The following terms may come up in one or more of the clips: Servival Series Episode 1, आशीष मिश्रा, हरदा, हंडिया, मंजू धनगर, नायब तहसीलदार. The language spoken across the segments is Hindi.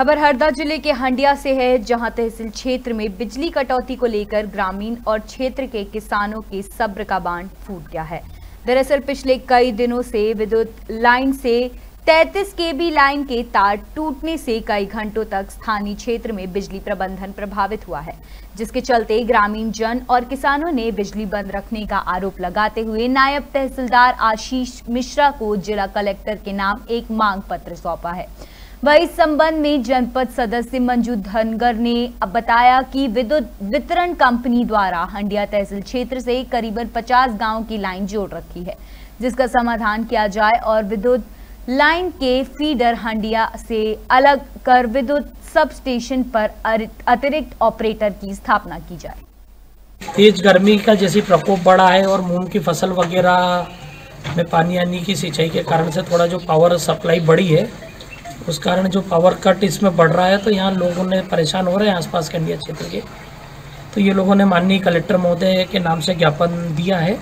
खबर हरदा जिले के हंडिया से है, जहां तहसील क्षेत्र में बिजली कटौती को लेकर ग्रामीण और क्षेत्र के किसानों के सब्र का बांध फूट गया है। दरअसल पिछले कई दिनों से विद्युत लाइन से 33 केबी लाइन के तार टूटने से कई घंटों तक स्थानीय क्षेत्र में बिजली प्रबंधन प्रभावित हुआ है, जिसके चलते ग्रामीण जन और किसानों ने बिजली बंद रखने का आरोप लगाते हुए नायब तहसीलदार आशीष मिश्रा को जिला कलेक्टर के नाम एक मांग पत्र सौंपा है। वही इस संबंध में जनपद सदस्य मंजू धनगर ने बताया कि विद्युत वितरण कंपनी द्वारा हंडिया तहसील क्षेत्र से करीबन 50 गांव की लाइन जोड़ रखी है, जिसका समाधान किया जाए और विद्युत लाइन के फीडर हंडिया से अलग कर विद्युत सब स्टेशन पर अतिरिक्त ऑपरेटर की स्थापना की जाए। तेज गर्मी का जैसी प्रकोप बढ़ा है और मूंग की फसल वगैरह में पानी आने की सिंचाई के कारण से थोड़ा जो पावर सप्लाई बढ़ी है, उस कारण जो पावर कट इसमें बढ़ रहा है, तो यहाँ लोगों ने परेशान हो रहे हैं आसपास के हंडिया क्षेत्र के। तो ये लोगों ने माननीय कलेक्टर महोदय के नाम से ज्ञापन दिया है,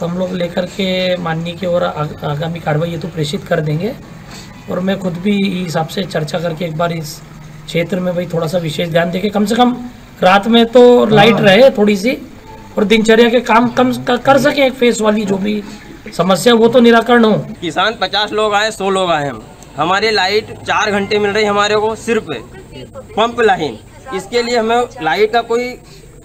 तो हम लोग लेकर के माननीय के और आगामी कार्रवाई हेतु प्रेषित कर देंगे। और मैं खुद भी इस हिसाब से चर्चा करके एक बार इस क्षेत्र में भाई थोड़ा सा विशेष ध्यान देके कम से कम रात में तो लाइट रहे थोड़ी सी, और दिनचर्या के काम कम कर सकें। एक फेस वाली जो भी समस्या वो तो निराकरण हो। किसान 50 लोग आए, 100 लोग आए, हमारे लाइट 4 घंटे मिल रही हमारे को सिर्फ पंप लाइन। इसके लिए हमें लाइट का कोई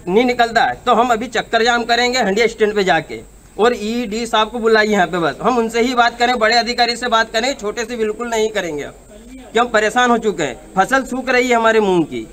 नहीं निकलता है, तो हम अभी चक्कर जाम करेंगे हंडिया स्टैंड पे जाके, और ईडी साहब को बुलाइए यहाँ पे। बस हम उनसे ही बात करें, बड़े अधिकारी से बात करें, छोटे से बिल्कुल नहीं करेंगे, कि हम परेशान हो चुके हैं। फसल सूख रही है हमारे मूंग की।